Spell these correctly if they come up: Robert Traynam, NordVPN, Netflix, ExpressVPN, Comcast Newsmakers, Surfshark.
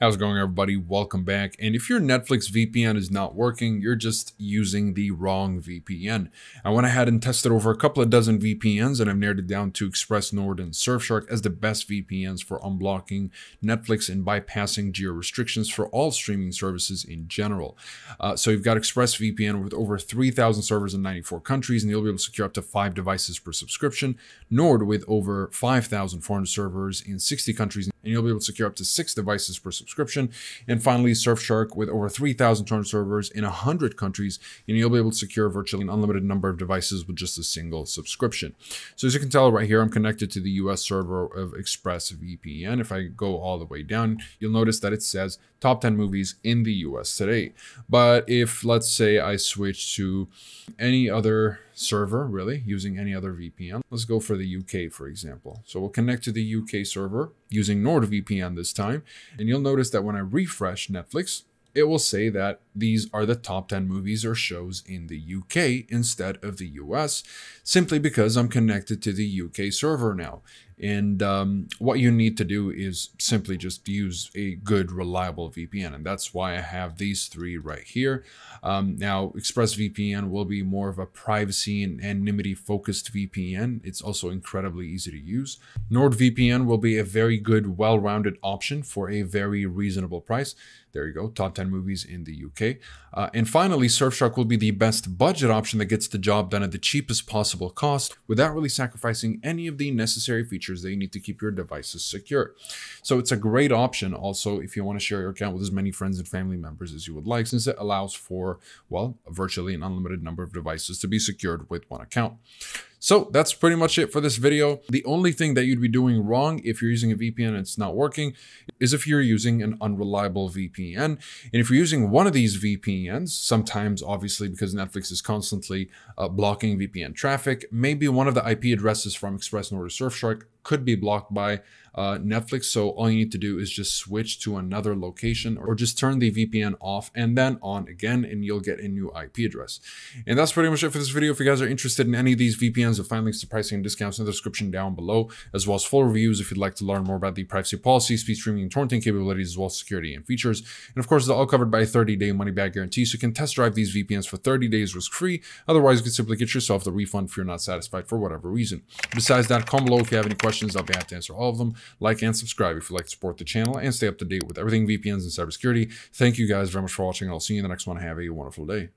How's it going, everybody? Welcome back. And if your Netflix VPN is not working, you're just using the wrong VPN. I went ahead and tested over a couple of dozen VPNs, and I've narrowed it down to Express, Nord, and Surfshark as the best VPNs for unblocking Netflix and bypassing geo restrictions for all streaming services in general. So you've got ExpressVPN with over 3,000 servers in 94 countries, and you'll be able to secure up to 5 devices per subscription. Nord with over 5,400 servers in 60 countries, and you'll be able to secure up to 6 devices per subscription. And finally, Surfshark with over 3,200 servers in 100 countries, and you'll be able to secure virtually an unlimited number of devices with just a single subscription. So as you can tell right here, I'm connected to the US server of ExpressVPN. If I go all the way down, you'll notice that it says top 10 movies in the US today. But if, let's say, I switch to any other server, really, using any other VPN. Let's go for the UK, for example. So we'll connect to the UK server using NordVPN this time. And you'll notice that when I refresh Netflix, it will say that these are the top 10 movies or shows in the UK instead of the US, simply because I'm connected to the UK server now. And what you need to do is simply just use a good, reliable VPN. And that's why I have these 3 right here. Now, ExpressVPN will be more of a privacy and anonymity-focused VPN. It's also incredibly easy to use. NordVPN will be a very good, well-rounded option for a very reasonable price. There you go, top 10 movies in the UK. And finally, Surfshark will be the best budget option that gets the job done at the cheapest possible cost without really sacrificing any of the necessary features that you need to keep your devices secure. So it's a great option also if you want to share your account with as many friends and family members as you would like, since it allows for, well, virtually an unlimited number of devices to be secured with one account. So that's pretty much it for this video. The only thing that you'd be doing wrong if you're using a VPN and it's not working is if you're using an unreliable VPN. And if you're using one of these VPNs, sometimes obviously because Netflix is constantly blocking VPN traffic, maybe one of the IP addresses from Express, Nord, or Surfshark could be blocked by Netflix. So all you need to do is just switch to another location or just turn the VPN off and then on again, and you'll get a new IP address. And that's pretty much it for this video. If you guys are interested in any of these VPNs, you'll find links to pricing and discounts in the description down below, as well as full reviews if you'd like to learn more about the privacy policy, speed streaming, and torrenting capabilities, as well as security and features. And of course, they're all covered by a 30-day money-back guarantee, so you can test drive these VPNs for 30 days risk-free. Otherwise, you can simply get yourself the refund if you're not satisfied for whatever reason. Besides that, comment below if you have any questions. I'll be happy to answer all of them. Like and subscribe if you'd like to support the channel and stay up to date with everything VPNs and cybersecurity. Thank you guys very much for watching, and I'll see you in the next one. Have a wonderful day.